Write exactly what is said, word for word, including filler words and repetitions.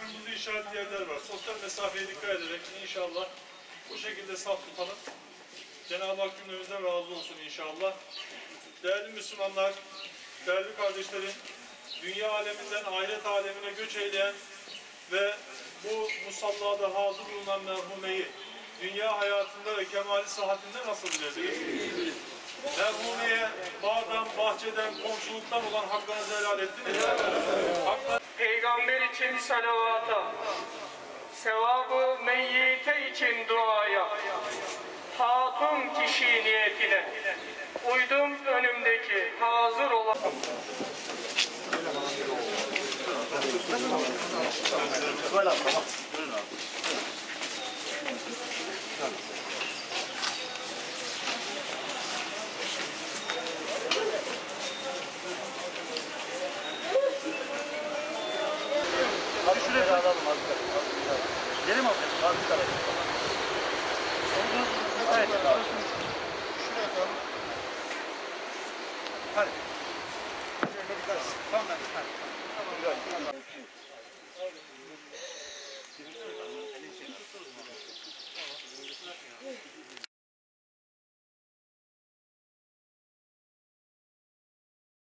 Kırmızı işaretli yerler var. Sosyal mesafeye dikkat ederek inşallah bu şekilde saf tutalım. Cenab-ı Hak cümlemizden razı olsun inşallah. Değerli Müslümanlar, değerli kardeşlerim, dünya aleminden ahiret alemine göç eyleyen ve bu musallada hazır bulunan merhumeyi dünya hayatında ve kemali sıhhatinde nasıl bileceğiz? Merhumeye bağdan, bahçeden, komşuluktan olan hakkınızı helal ettiniz. Hakkınızı Peygamber için salavata, sevabı meyyite için duaya, hatun kişi niyetine, uydum önümdeki hazır olan... Gelin abi, abi bir tane. Evet, abi. Şuraya koyalım. Hadi. Şöyle bir tane. Tamam, hadi.